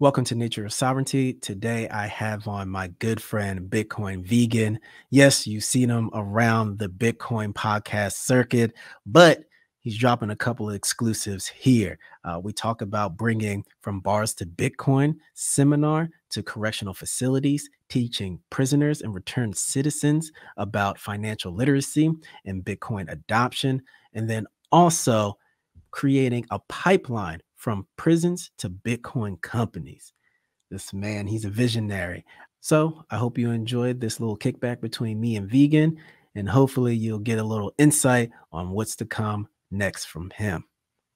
Welcome to Nature of Sovereignty. Today I have on my good friend, Bitcoin Vegan. Yes, you've seen him around the Bitcoin podcast circuit, but he's dropping a couple of exclusives here. We talk about bringing From Bars to Bitcoin seminar to correctional facilities, teaching prisoners and returned citizens about financial literacy and Bitcoin adoption, and then also creating a pipeline from prisons to Bitcoin companies. This man, he's a visionary. So I hope you enjoyed this little kickback between me and Vegan, and hopefully you'll get a little insight on what's to come next from him.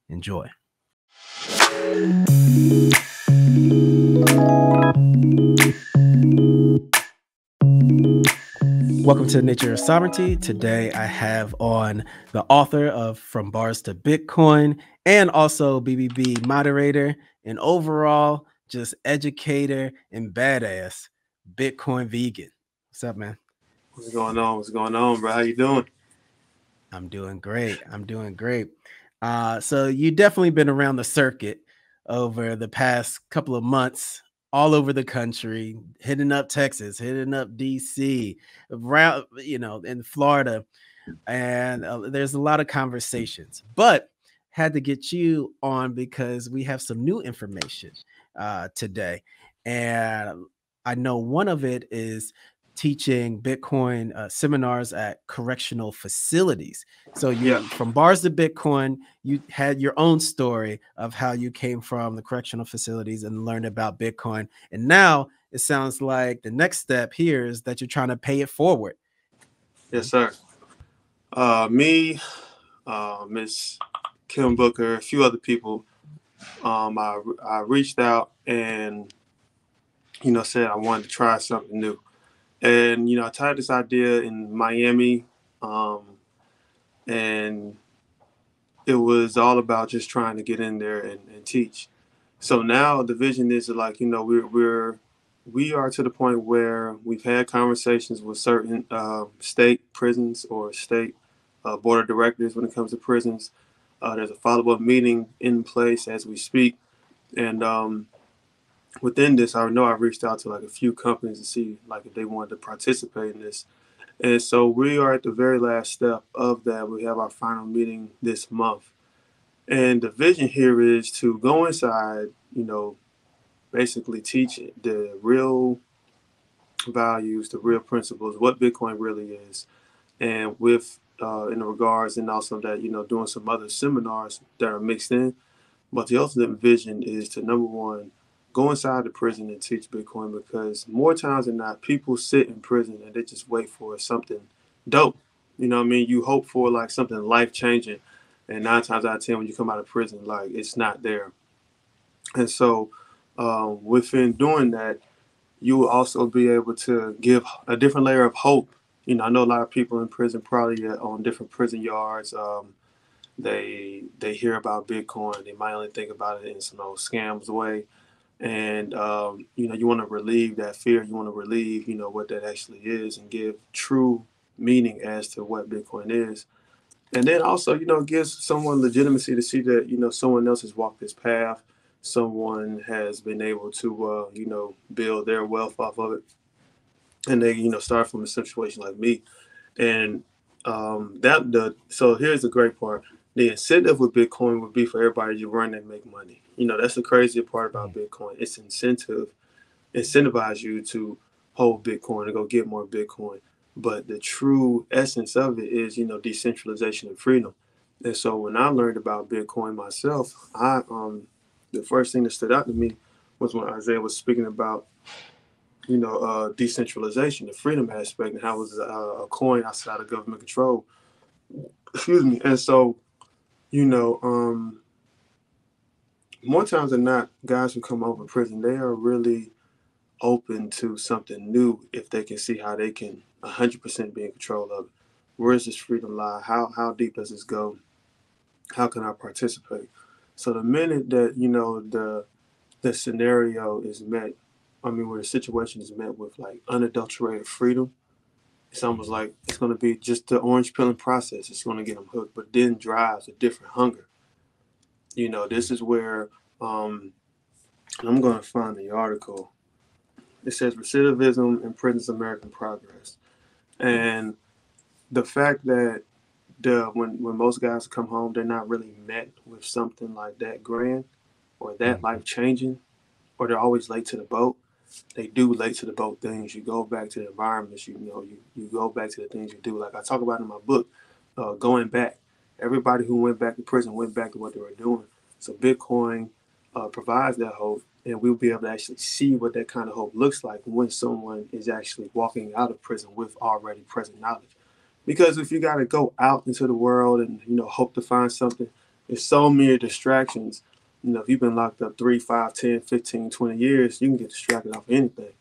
Enjoy. Welcome to Nature of Sovereignty. Today I have on the author of From Bars to Bitcoin and also BBB moderator and overall just educator and badass, Bitcoin Vegan. What's up, man? What's going on? What's going on, bro? How you doing? I'm doing great. I'm doing great. So you definitely been around the circuit over the past couple of months, all over the country, hitting up Texas, hitting up DC, around, you know, in Florida. And there's a lot of conversations, but had to get you on because we have some new information today. And I know one of it is teaching Bitcoin seminars at correctional facilities. So you, From Bars to Bitcoin, you had your own story of how you came from the correctional facilities and learned about Bitcoin. And now it sounds like the next step here is that you're trying to pay it forward. Yes, sir. Me, Miss Kim Booker, a few other people, I reached out and, you know, said I wanted to try something new. And, you know, I tried this idea in Miami, and it was all about just trying to get in there and teach. So now the vision is like, you know, we are to the point where we've had conversations with certain state prisons or state board of directors when it comes to prisons. There's a follow-up meeting in place as we speak. And within this, I know I reached out to like a few companies to see like if they wanted to participate in this. And so we are at the very last step of that. We have our final meeting this month. And the vision here is to go inside, you know, basically teach the real values, the real principles, what Bitcoin really is. And with in regards and also that, you know, doing some other seminars that are mixed in. But the ultimate vision is to, number one, go inside the prison and teach Bitcoin, because more times than not, people sit in prison and they just wait for something dope. You know what I mean? You hope for like something life-changing, and 9 times out of 10 when you come out of prison, like it's not there. And so within doing that, you will also be able to give a different layer of hope. You know, I know a lot of people in prison probably on different prison yards. They hear about Bitcoin. They might only think about it in some old scams way. And, you know, you want to relieve that fear. You want to relieve, you know, what that actually is and give true meaning as to what Bitcoin is. And then also, you know, gives someone legitimacy to see that, you know, someone else has walked this path. Someone has been able to, you know, build their wealth off of it. And they, you know, start from a situation like me. And so here's the great part. The incentive with Bitcoin would be for everybody to run and make money. You know, that's the craziest part about Bitcoin. It's incentivize you to hold Bitcoin and go get more Bitcoin. But the true essence of it is, you know, decentralization and freedom. And so when I learned about Bitcoin myself, the first thing that stood out to me was when Isaiah was speaking about, you know, decentralization, the freedom aspect, and how it was a coin outside of government control. Excuse me. And so, you know, more times than not, guys who come over prison, they are really open to something new if they can see how they can 100% be in control of it. Where does this freedom lie? How deep does this go? How can I participate? So the minute that, you know, the scenario is met, I mean, where the situation is met with like unadulterated freedom, it's almost like it's going to be just the orange peeling process. It's going to get them hooked, but then drives a different hunger. You know, this is where I'm going to find the article. It says recidivism imprisons American progress. And the fact that when most guys come home, they're not really met with something like that grand or that life-changing, or they're always late to the boat. They do late to the boat things. You go back to the environments, you go back to the things you do. Like I talk about in my book, going back. Everybody who went back to prison went back to what they were doing. So Bitcoin provides that hope, and we'll be able to actually see what that kind of hope looks like when someone is actually walking out of prison with already present knowledge. Because if you got to go out into the world and, you know, hope to find something, there's so many distractions. You know, if you've been locked up 3, 5, 10, 15, 20 years, you can get distracted off anything.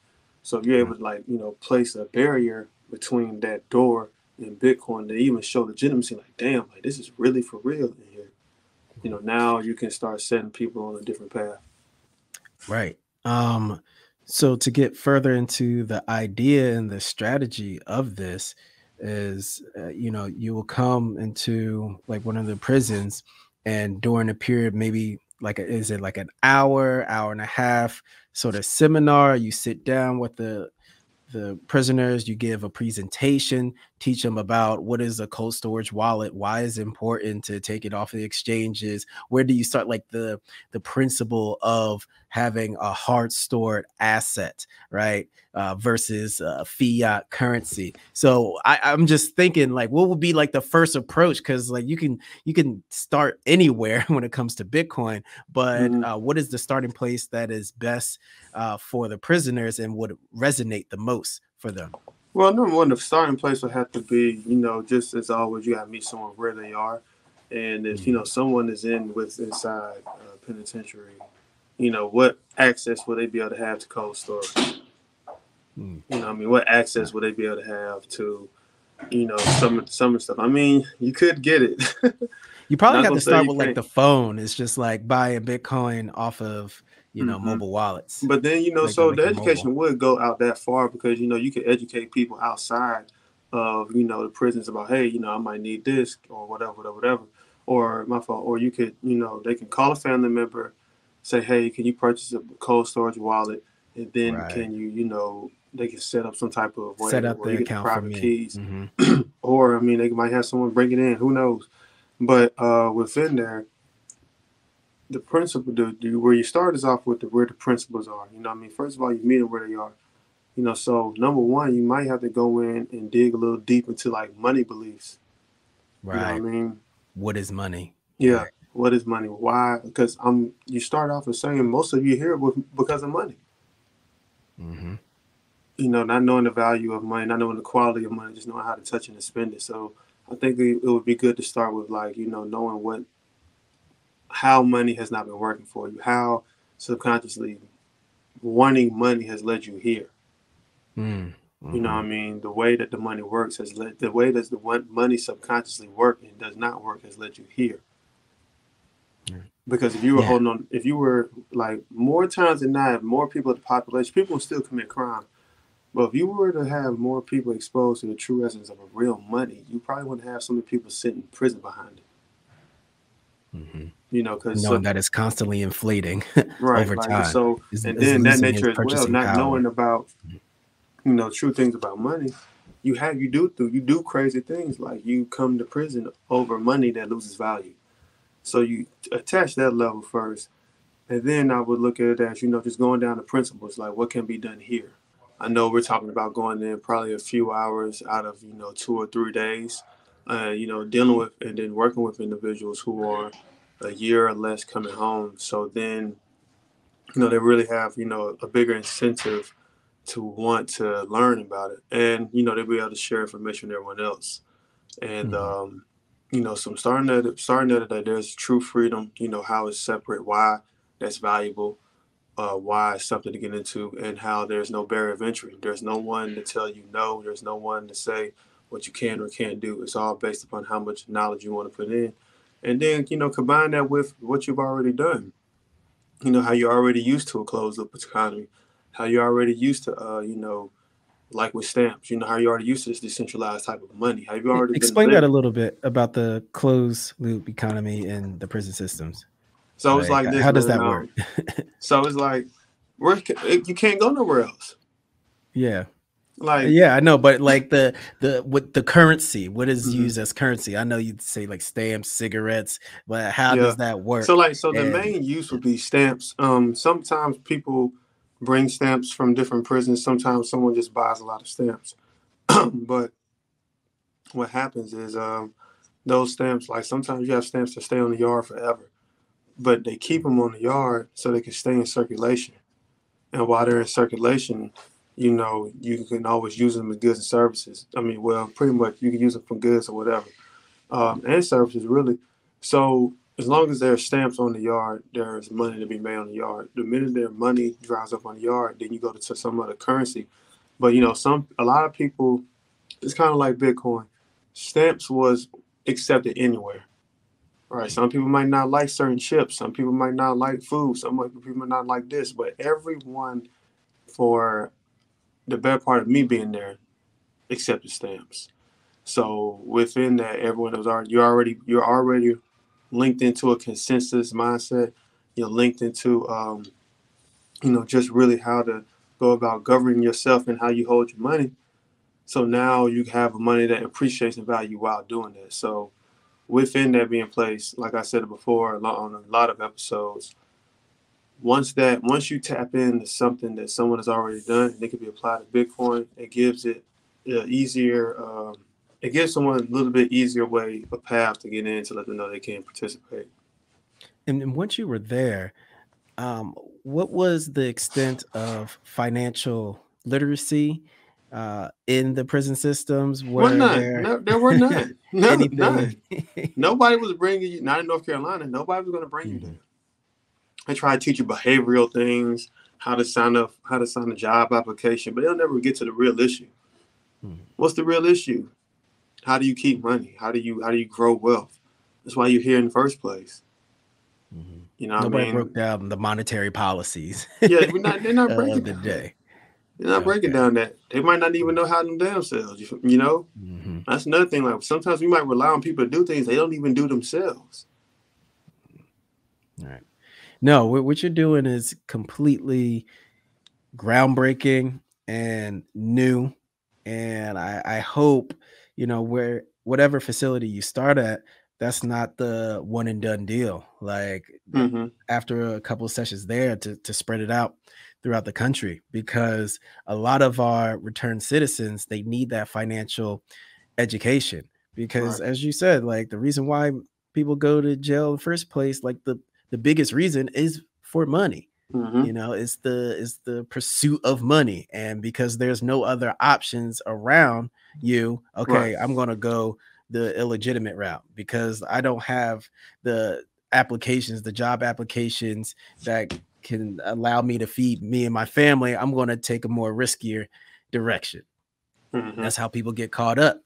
So if you're able to, like, you know, place a barrier between that door and Bitcoin to even show legitimacy, like, damn, like, this is really for real in here. You know, now you can start setting people on a different path. Right. So to get further into the idea and the strategy of this is, you know, you will come into like one of the prisons, and during a period, maybe like, is it like an hour, hour and a half sort of seminar? You sit down with the prisoners, you give a presentation, teach them about what is a cold storage wallet, why is it important to take it off the exchanges, where do you start, like the principle of having a hard stored asset, right, versus fiat currency. So I'm just thinking, like, what would be like the first approach? Because like you can start anywhere when it comes to Bitcoin, but what is the starting place that is best for the prisoners and would resonate the most for them? Well, number one, the starting place would have to be, you know, just as always, you got to meet someone where they are. And if, you know, someone is inside penitentiary, you know, what access will they be able to have to cold storage? You know, I mean, what access will they be able to have to, you know, some stuff? I mean, you could get it. You probably have to start with like the phone. It's just like buying Bitcoin off of, you know, mobile wallets. But then, you know, so the education would go out that far, because, you know, you can educate people outside of, you know, the prisons about, hey, you know, I might need this or whatever, whatever, whatever, or my phone. Or you could, you know, they can call a family member, say, hey, can you purchase a cold storage wallet? And then can you, you know, they can set up some type of way, set up their account, private keys, or I mean, they might have someone bring it in. Who knows? But within there, the principle, where you start is off with where the principles are. You know what I mean? First of all, you meet them where they are. You know, so number one, you might have to go in and dig a little deep into like money beliefs. Right. You know what I mean? What is money? Yeah. Right. What is money? Why? Because you start off with saying most of you here because of money. You know, not knowing the value of money, not knowing the quality of money, just knowing how to touch it and spend it. So I think it would be good to start with, like, you know, knowing how money has not been working for you, how subconsciously wanting money has led you here. You know what I mean? The way that the money works has led, the way that the money subconsciously works and does not work has led you here. Because if you were holding on, if you were, like, more times than not, more people in the population, people still commit crime. But if you were to have more people exposed to the true essence of a real money, you probably wouldn't have so many people sitting in prison behind it. You know, because knowing that it's constantly inflating over time. So, and then that nature as well, not knowing about, you know, true things about money, you do crazy things, like you come to prison over money that loses value. So you attach that level first, and then I would look at it as, you know, just going down the principles, like what can be done here. I know we're talking about going in probably a few hours out of, you know, 2 or 3 days, you know, dealing with and then working with individuals who are a year or less coming home. So then, you know, they really have, you know, a bigger incentive to want to learn about it, and, you know, they'll be able to share information with everyone else. And, you know, so starting at it, that there's true freedom, you know, how it's separate, why that's valuable, why it's something to get into, and how there's no barrier of entry. There's no one to tell you no. There's no one to say what you can or can't do. It's all based upon how much knowledge you want to put in. And then, you know, combine that with what you've already done. You know, how you're already used to a closed-loop economy, how you're already used to, you know, like with stamps, you know, how you already used to this decentralized type of money. Have you already explained that a little bit about the closed loop economy and the prison systems? So it's like this. How does that work? So it's like, you can't go nowhere else. Yeah. Like, yeah, I know, but like with the currency, what is used as currency? I know you'd say like stamps, cigarettes, but how does that work? So like, so the main use would be stamps. Sometimes people bring stamps from different prisons. Sometimes someone just buys a lot of stamps. But what happens is those stamps, like sometimes you have stamps that stay on the yard forever, but they keep them on the yard so they can stay in circulation. And while they're in circulation, you know, you can always use them as goods and services. I mean, well, pretty much you can use them for goods or whatever, and services really. So as long as there are stamps on the yard, there's money to be made on the yard. The minute their money dries up on the yard, then you go to some other currency. But, you know, a lot of people, it's kind of like Bitcoin. Stamps was accepted anywhere. Right. Some people might not like certain chips. Some people might not like food. Some people might not like this. But everyone, for the bad part of me being there, accepted stamps. So within that, everyone was already, you're already linked into a consensus mindset. You're linked into, you know, just really how to go about governing yourself and how you hold your money. So now you have money that appreciates in value while doing that. So within that being placed, like I said before on a lot of episodes, once you tap into something that someone has already done, and it could be applied to Bitcoin, it gives it easier. It gives someone a little bit easier way, a path to get in to let them know they can participate. And once you were there, what was the extent of financial literacy in the prison systems? There were none. None. Nobody was bringing you. Not in North Carolina. Nobody was going to bring you there. They try to teach you behavioral things, how to sign a job application, but they'll never get to the real issue. What's the real issue? How do you keep money? How do you grow wealth? That's why you're here in the first place. You know, nobody broke down the monetary policies. Yeah, they're not breaking down. They're not breaking down that. They might not even know how to do themselves. You know, that's another thing. Like sometimes we might rely on people to do things they don't even do themselves. All right. No, what you're doing is completely groundbreaking and new. And I hope, you know, whatever facility you start at, that's not the one and done deal. Like after a couple of sessions there to spread it out throughout the country, because a lot of our returned citizens, they need that financial education. Because as you said, like the reason why people go to jail in the first place, like the biggest reason is for money. You know, it's the pursuit of money. And because there's no other options around you, okay, I'm going to go the illegitimate route because I don't have the applications, the job applications that can allow me to feed me and my family. I'm going to take a more riskier direction. That's how people get caught up.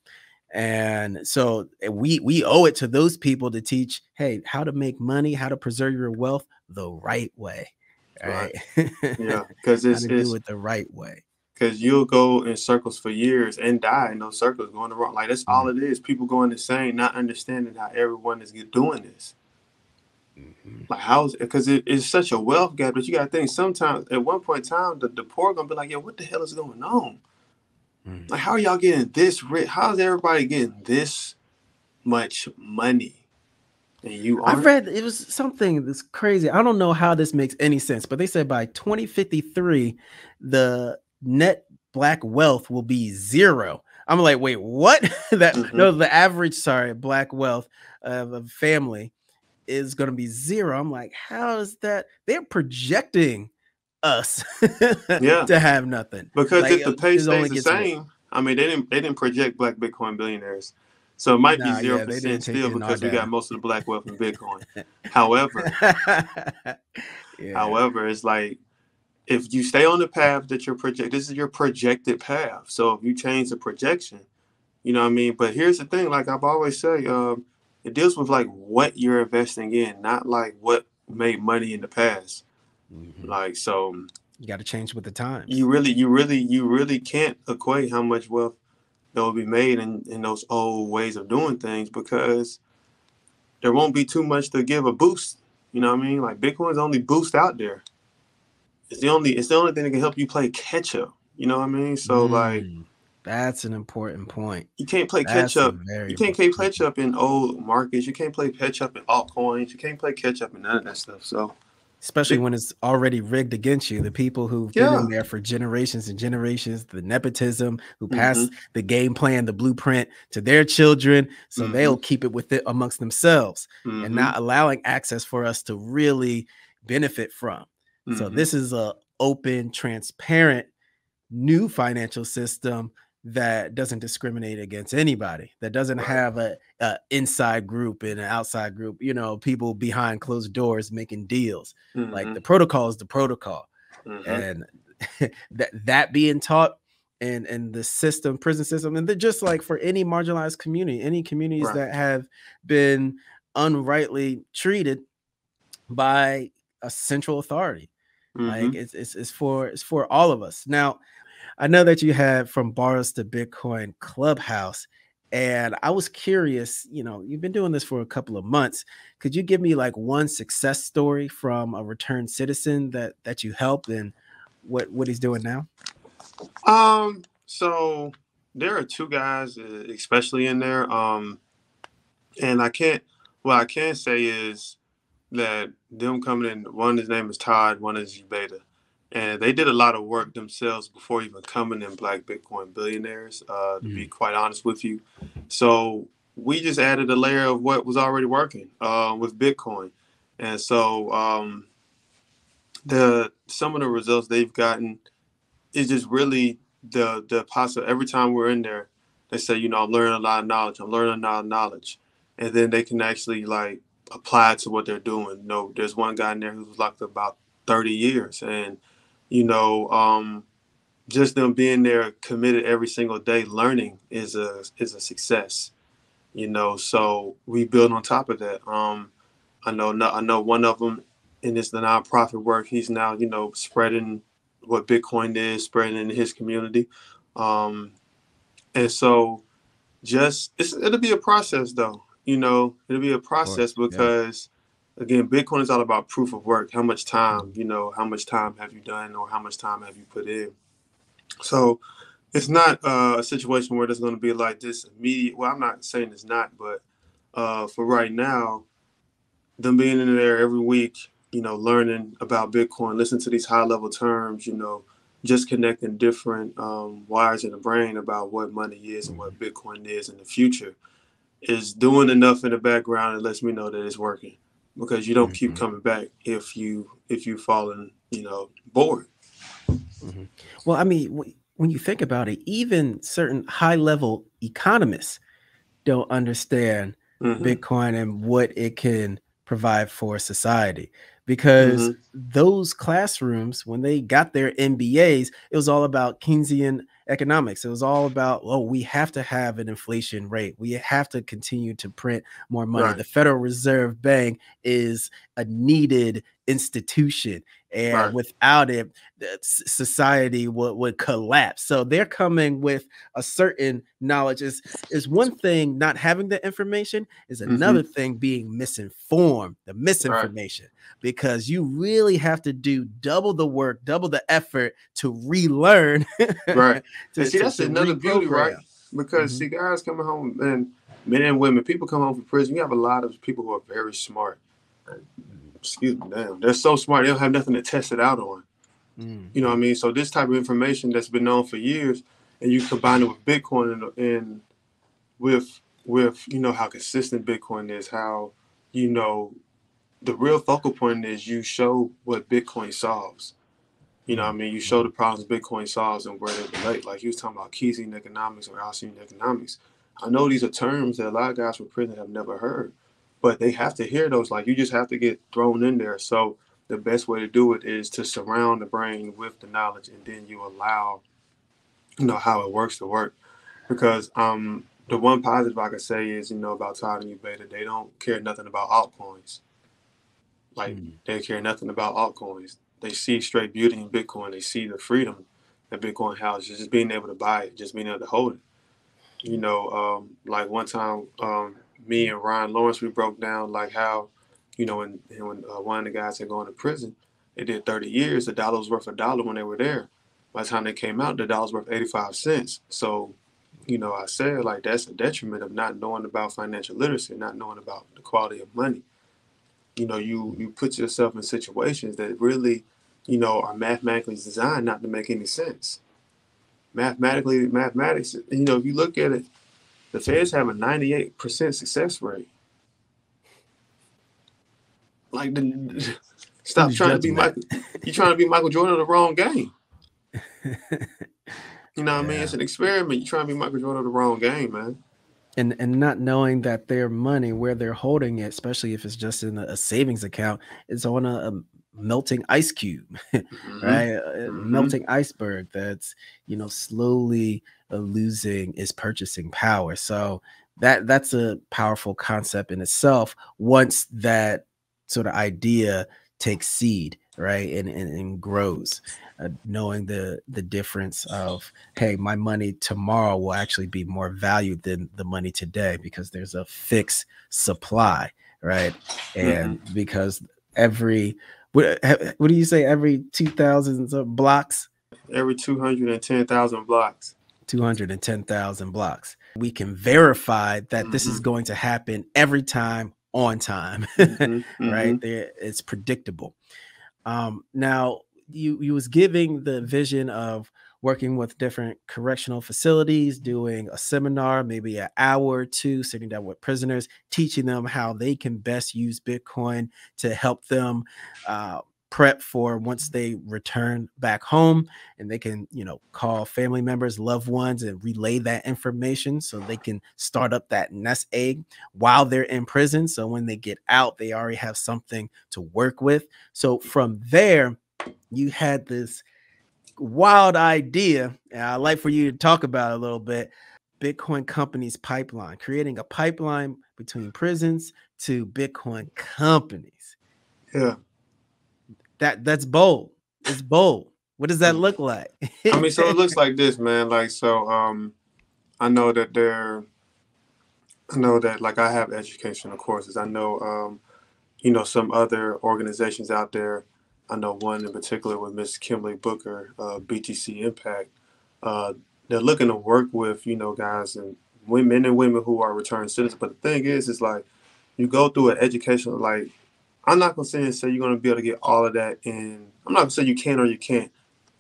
And so we owe it to those people to teach, hey, how to make money, how to preserve your wealth the right way. Right. Yeah, because do it the right way. Because you'll go in circles for years and die in those circles going the wrong. Like that's all it is. People going insane, not understanding how everyone is doing this. Like how's it? Because it's such a wealth gap. But you got to think sometimes at one point in time, the poor gonna be like, yo, what the hell is going on? Like, how are y'all getting this rich? How's everybody getting this much money? And you aren't? I read it was something that's crazy. I don't know how this makes any sense, but they said by 2053, the net black wealth will be zero. I'm like, wait, what? No, the average, sorry, black wealth of a family is going to be zero. I'm like, how is that? They're projecting us to have nothing, because like, if the pace stays the same more. I mean they didn't project Black Bitcoin Billionaires, so it might be 0% still, because we got most of the black wealth in Bitcoin. however it's like if you stay on the path that you're projected, this is your projected path, so if you change the projection, you know what I mean? But here's the thing, like I've always said, it deals with like what you're investing in, not like what made money in the past. Like, so you got to change with the times. You really can't equate how much wealth that will be made in those old ways of doing things, because there won't be too much to give a boost. You know what I mean? Like, Bitcoin's the only boost out there. It's the only thing that can help you play catch up. You know what I mean? So like, that's an important point. You can't play catch up. You can't play catch up in old markets. You can't play catch up in altcoins. You can't play catch up in none of that stuff. So especially when it's already rigged against you, the people who've been in there for generations and generations, the nepotism, who passed the game plan, the blueprint to their children, so they'll keep it with it amongst themselves and not allowing access for us to really benefit from. So this is a open, transparent, new financial system that doesn't discriminate against anybody, that doesn't have a inside group and an outside group, you know, people behind closed doors making deals. Like, the protocol is the protocol. And that being taught in the system, prison system, and they're just like for any marginalized community, any communities that have been unrightly treated by a central authority. Like, it's for all of us. Now, I know that you had From Bars to Bitcoin Clubhouse, and I was curious, you know, you've been doing this for a couple of months. Could you give me like one success story from a returned citizen that you helped and what he's doing now? So there are two guys, especially in there. And what I can say is that them coming in, one, his name is Todd, one is Ubeda. And they did a lot of work themselves before even coming in Black Bitcoin Billionaires, to be quite honest with you. So we just added a layer of what was already working with Bitcoin. And so some of the results they've gotten is just really the possible. Every time we're in there, they say, you know, I'm learning a lot of knowledge. I'm learning a lot of knowledge. And then they can actually, like, apply to what they're doing. You know, there's one guy in there who was locked up about 30 years. And, you know, just them being there committed every single day, learning is a success, you know, so we build on top of that. I know one of them in this nonprofit work, he's now, you know, spreading what Bitcoin is, spreading in his community. And so just, it'll be a process though. You know, it'll be a process because, again, Bitcoin is all about proof of work. How much time, you know, how much time have you done or how much time have you put in? So it's not a situation where there's going to be like this immediate. Well, I'm not saying it's not, but for right now, them being in there every week, you know, learning about Bitcoin, listening to these high level terms, you know, just connecting different wires in the brain about what money is and what Bitcoin is in the future. Is doing enough in the background that lets me know that it's working, because you don't keep coming back if you falling, you know, bored. Well, I mean, when you think about it, even certain high level economists don't understand Bitcoin and what it can provide for society, because those classrooms, when they got their MBAs, it was all about Keynesian economics. It was all about, oh, we have to have an inflation rate. We have to continue to print more money. Right. The Federal Reserve Bank is a needed institution. And without it, society would collapse. So they're coming with a certain knowledge. Is one thing not having the information, is another thing being misinformed, the misinformation, because you really have to do double the work, double the effort to relearn. And see, that's another beauty, right? Because see, guys coming home, and men and women, people come home from prison, you have a lot of people who are very smart. Excuse me, damn. They're so smart, they don't have nothing to test it out on. You know what I mean? So this type of information that's been known for years, and you combine it with Bitcoin and with, you know, how consistent Bitcoin is, how, you know, the real focal point is you show what Bitcoin solves. You know what I mean? You show the problems Bitcoin solves and where they relate. Like he was talking about Keynesian economics or Alcyon economics. I know these are terms that a lot of guys from prison have never heard, but they have to hear those. Like, you just have to get thrown in there. So the best way to do it is to surround the brain with the knowledge, and then you allow, you know, how it works to work. Because the one positive I could say is, you know, about Todd and Ubeda, they don't care nothing about altcoins. Like, they care nothing about altcoins. They see straight beauty in Bitcoin. They see the freedom that Bitcoin houses, just being able to buy it, just being able to hold it. You know, like one time, me and Ryan Lawrence, we broke down like how you know, and when one of the guys had gone to prison, they did 30 years. The dollar was worth $1 when they were there. By the time they came out, the dollar was worth 85 cents. So, you know, I said, like, that's a detriment of not knowing about financial literacy, not knowing about the quality of money. You know, you put yourself in situations that really, you know, are mathematically designed not to make any sense. Mathematics, you know, if you look at it, the Feds have a 98% success rate. Like, stop trying to be Michael. You're trying to be Michael Jordan of the wrong game. You know what I mean? It's an experiment. You're trying to be Michael Jordan of the wrong game, man. And not knowing that their money, where they're holding it, especially if it's just in a savings account, is on a melting ice cube, right? Mm-hmm. Melting iceberg that's, you know, slowly losing its purchasing power. So that's a powerful concept in itself once that sort of idea takes seed, right? And grows, knowing the difference of, hey, my money tomorrow will actually be more valued than the money today because there's a fixed supply, right? And because every, what do you say, every 2,000 blocks? Every 210,000 blocks. 210,000 blocks. We can verify that this is going to happen every time on time, right? It's predictable. Now, you was giving the vision of working with different correctional facilities, doing a seminar, maybe an hour or two, sitting down with prisoners, teaching them how they can best use Bitcoin to help them prep for once they return back home, and they can, you know, call family members, loved ones, and relay that information so they can start up that nest egg while they're in prison. So when they get out, they already have something to work with. So from there, you had this wild idea, and I'd like for you to talk about it a little bit. Bitcoin companies pipeline, creating a pipeline between prisons to Bitcoin companies. Yeah. That's bold. It's bold. What does that look like? I mean, so it looks like this, man. Like, so I know that like I have educational courses. I know, you know, some other organizations out there. I know one in particular with Miss Kimberly Booker, BTC Impact. They're looking to work with, you know, guys and women who are returned citizens. But the thing is like you go through an educational, like, I'm not going to say you're going to be able to get all of that in. I'm not going to say you can or you can't.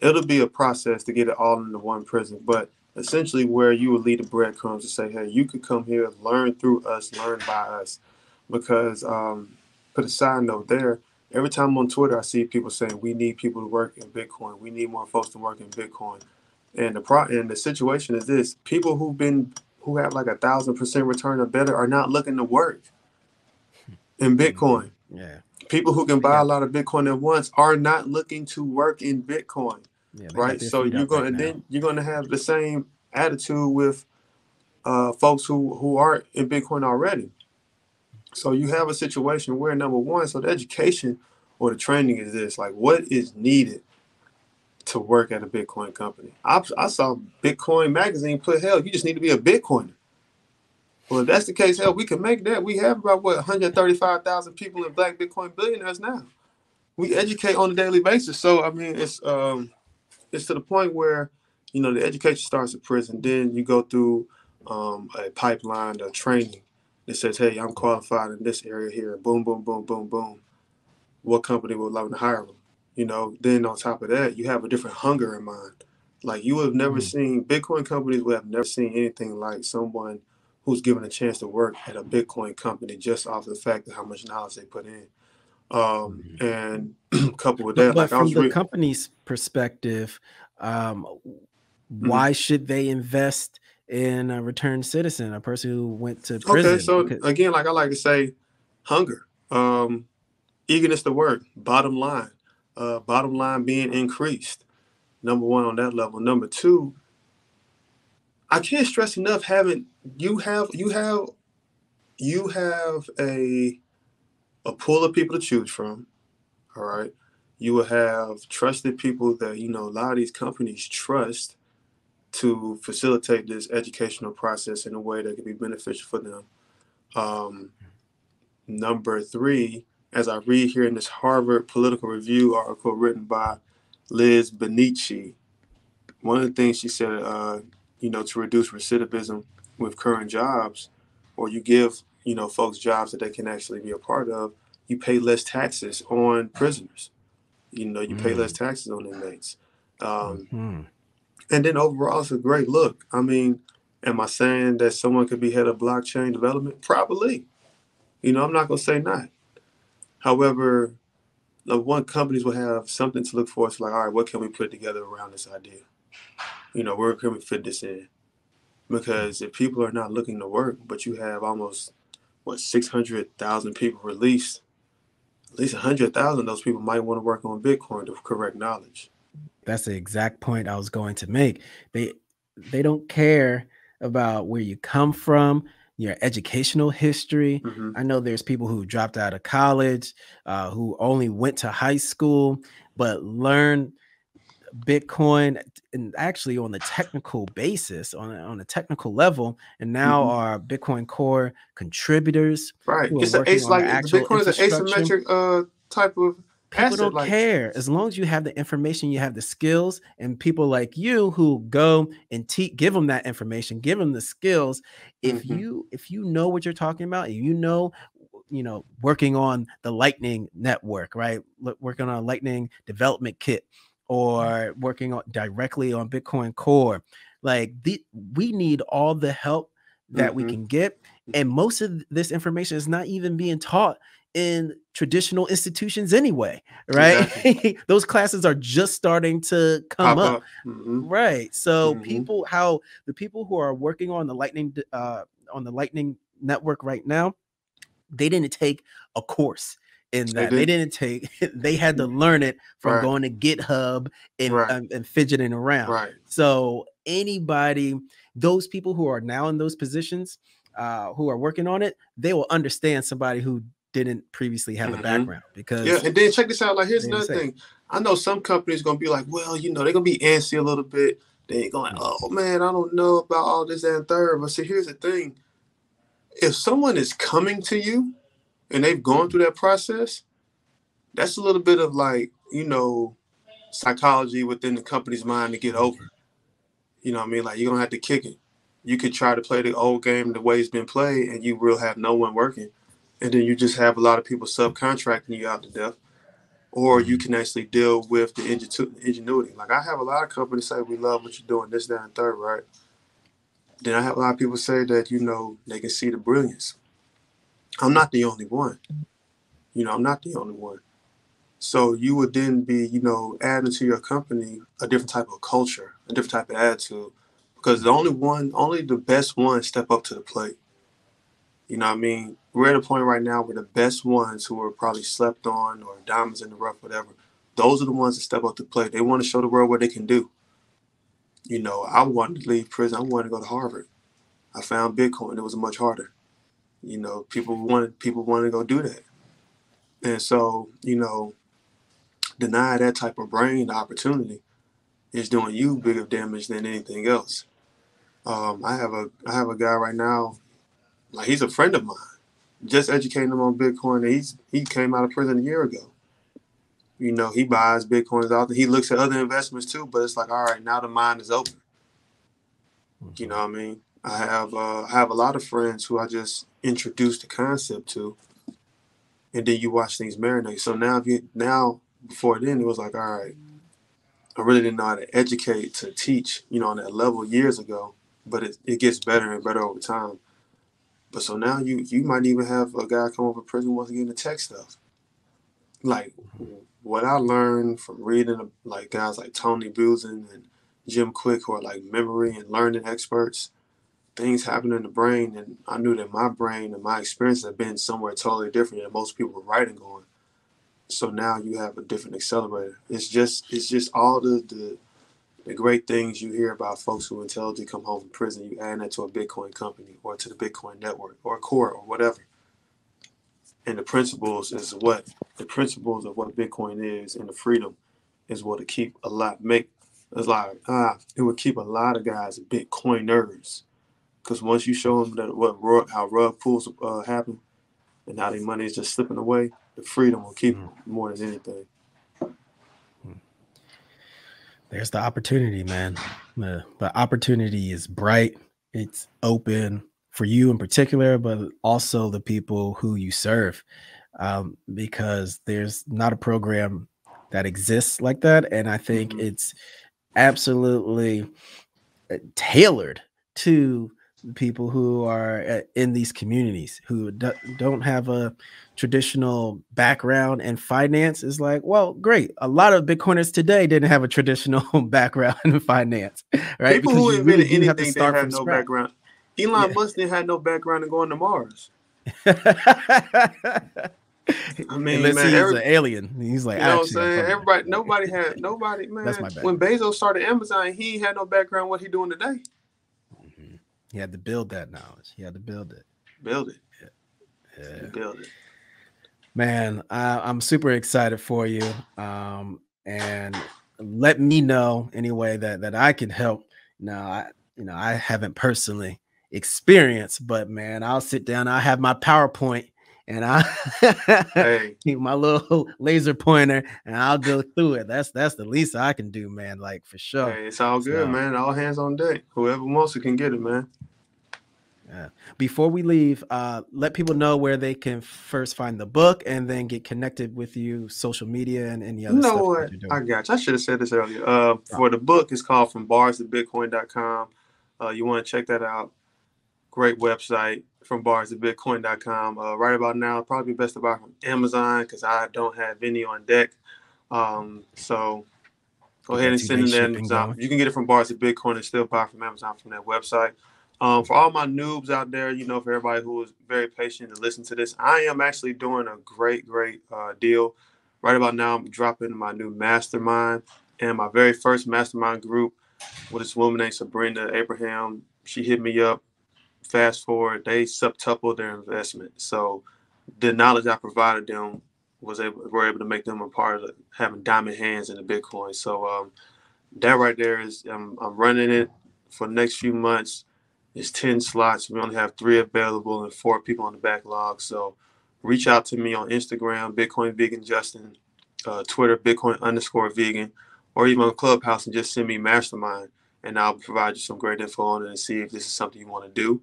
It'll be a process to get it all into one prison. But essentially where you would lead the breadcrumbs to say, hey, you could come here, learn through us, learn by us. Because put a side note there. Every time on Twitter, I see people saying we need people to work in Bitcoin. We need more folks to work in Bitcoin. And the situation is this. People who have like 1,000% return or better are not looking to work in Bitcoin. Yeah. People who can buy a lot of Bitcoin at once are not looking to work in Bitcoin. Yeah, right. So you're gonna have the same attitude with folks who are in Bitcoin already. So you have a situation where, number one, so the education or the training is this, like, what is needed to work at a Bitcoin company? I saw Bitcoin magazine put, hell, you just need to be a Bitcoiner. Well, if that's the case, hell, we can make that. We have about, what, 135,000 people in Black Bitcoin Billionaires now. We educate on a daily basis. So, I mean, it's to the point where, you know, the education starts at prison. Then you go through a pipeline of training that says, hey, I'm qualified in this area here. Boom, boom, boom, boom, boom. What company would love to hire them? You know, then on top of that, you have a different hunger in mind. Like, you have never seen, Bitcoin companies would have never seen anything like someone who's given a chance to work at a Bitcoin company just off the fact of how much knowledge they put in. And coupled with that, but like from the company's perspective, why should they invest in a returned citizen, a person who went to prison? Okay, so again, like I like to say, hunger, eagerness to work, bottom line being increased. Number one on that level. Number two, I can't stress enough having you have a pool of people to choose from. All right. You will have trusted people that, you know, a lot of these companies trust to facilitate this educational process in a way that can be beneficial for them. Number three, as I read here in this Harvard Political Review article written by Liz Benici, one of the things she said, you know, to reduce recidivism with current jobs, or you give, you know, folks jobs that they can actually be a part of, you pay less taxes on prisoners. You know, you pay less taxes on inmates. And then overall, it's a great look. I mean, am I saying that someone could be head of blockchain development? Probably. You know, I'm not going to say not. However, the one companies will have something to look for. It's like, all right, what can we put together around this idea? You know, where can we fit this in? Because if people are not looking to work, but you have almost, what, 600,000 people released, at least 100,000 of those people might want to work on Bitcoin to correct knowledge. That's the exact point I was going to make. They don't care about where you come from, your educational history. Mm-hmm. I know there's people who dropped out of college, who only went to high school, but learned Bitcoin and actually on the technical basis, on a technical level, and now are Bitcoin Core contributors. Right. Bitcoin is an asymmetric type of people asset, don't like, care. As long as you have the information, you have the skills, and people like you who go and give them that information, give them the skills. If you know what you're talking about, and you know, working on the Lightning Network, right? Working on a Lightning Development Kit, or working on directly on Bitcoin Core. Like, we need all the help that we can get. And most of this information is not even being taught in traditional institutions anyway, right? Exactly. Those classes are just starting to come up. Right. So the people who are working on the Lightning, Lightning Network right now, they didn't take a course in that. They had to learn it from going to GitHub and fidgeting around. So anybody, those people who are now in those positions, who are working on it, they will understand somebody who didn't previously have a background. Because and then check this out. Like, here's another thing. I know some companies gonna be like, well, you know, they're gonna be antsy a little bit. They're going, oh man, I don't know about all this and third. But see, here's the thing. If someone is coming to you and they've gone through that process, that's a little bit of, like, you know, psychology within the company's mind to get over. You know what I mean? Like, you're gonna have to kick it. You could try to play the old game the way it's been played, and you will have no one working. And then you just have a lot of people subcontracting you out to death, or you can actually deal with the ingenuity. Like, I have a lot of companies say, we love what you're doing, this, that, and third, right? Then I have a lot of people say that, you know, they can see the brilliance. I'm not the only one. You know, I'm not the only one. So you would then be, you know, adding to your company a different type of culture, a different type of attitude, because only the best ones step up to the plate. You know what I mean? We're at a point right now where the best ones who are probably slept on or diamonds in the rough, whatever, those are the ones that step up to play. They want to show the world what they can do. You know, I wanted to leave prison. I wanted to go to Harvard. I found Bitcoin. It was much harder. You know, people wanted to go do that. And so, you know, deny that type of brain the opportunity is doing you bigger damage than anything else. I have a guy right now, like, he's a friend of mine. Just educating him on Bitcoin. He came out of prison a year ago. You know, he buys Bitcoins out there. He looks at other investments too, but it's like, all right, now the mind is open. You know what I mean? I have a lot of friends who I just introduced the concept to, and then you watch things marinate. So now, before then, it was like, all right, I really didn't know how to educate, to teach, you know, on that level years ago, but it gets better and better over time. But so now you might even have a guy come over to prison once again to tech stuff. Like, what I learned from reading, like, guys like Tony Buzin and Jim Quick, who are like memory and learning experts, things happen in the brain. And I knew that my brain and my experience have been somewhere totally different than most people were writing on. So now you have a different accelerator. It's just all the great things you hear about folks who intelligently come home from prison, you add that to a Bitcoin company or to the Bitcoin network or Core or whatever. And the principles is what the principles of what Bitcoin is, and the freedom is what it keep a lot make. It's like, it would keep a lot of guys Bitcoiners, because once you show them that how rug pulls happen and how their money is just slipping away, the freedom will keep them more than anything. There's the opportunity, man. The opportunity is bright. It's open for you in particular, but also the people who you serve, because there's not a program that exists like that. And I think it's absolutely tailored to people who are in these communities who don't have a traditional background in finance. Is like, well, great. A lot of Bitcoiners today didn't have a traditional background in finance, right? People who invented anything that had no background. Elon Musk didn't have no background in going to Mars. I mean, unless he's an alien. He's like, you know what I'm saying? Everybody, nobody, man. That's my bad. When Bezos started Amazon, he had no background in what he's doing today. He had to build that knowledge. He had to build it. Build it. Yeah. Yeah. Build it. Man, I'm super excited for you. And let me know any way that I can help. Now, I haven't personally experienced, but man, I'll sit down. I have my PowerPoint and I keep my little laser pointer and I'll go through it. That's the least I can do, man. Like, for sure. Hey, it's all good, man. All hands on deck. Whoever wants it can get it, man. Yeah. Before we leave, let people know where they can first find the book and then get connected with you, social media and any other stuff. What? That I got you. I should have said this earlier. For the book, it's called From Bars to Bitcoin.com. You want to check that out. Great website. From Bars to Bitcoin.com. Right about now, probably best to buy from Amazon because I don't have any on deck. So go ahead and send it to Amazon. You can get it from Bars to Bitcoin and still buy from Amazon from that website. For all my noobs out there, for everybody who is very patient to listen to this, I am actually doing a great deal. Right about now, I'm dropping my new mastermind, and my very first mastermind group with this woman named Sabrina Abraham. She hit me up. Fast forward, they subtupled their investment. So the knowledge I provided them were able to make them a part of having diamond hands in the Bitcoin. So that right there is, I'm running it for the next few months. It's 10 slots. We only have 3 available and 4 people on the backlog. So reach out to me on Instagram, Bitcoin Vegan Justin, Twitter, Bitcoin_vegan, or even on Clubhouse and just send me mastermind. And I'll provide you some great info on it and see if this is something you want to do.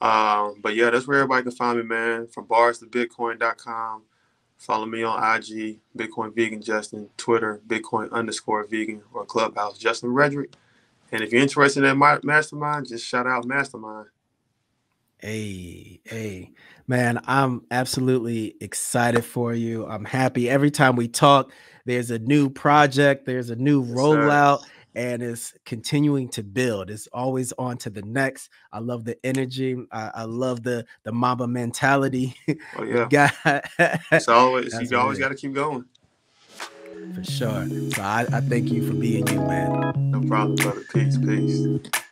But yeah, that's where everybody can find me, man. From bars to bitcoin.com. Follow me on IG, Bitcoin Vegan Justin, Twitter, Bitcoin_vegan, or Clubhouse, Justin Redrick. And if you're interested in that mastermind, just shout out mastermind. Hey, man, I'm absolutely excited for you. I'm happy. Every time we talk, there's a new project, there's a new rollout. Sir. And it's continuing to build. It's always on to the next. I love the energy. I love the Mamba mentality. Oh yeah, it's always you always got to keep going. For sure. So I thank you for being you, man. No problem, brother. Peace.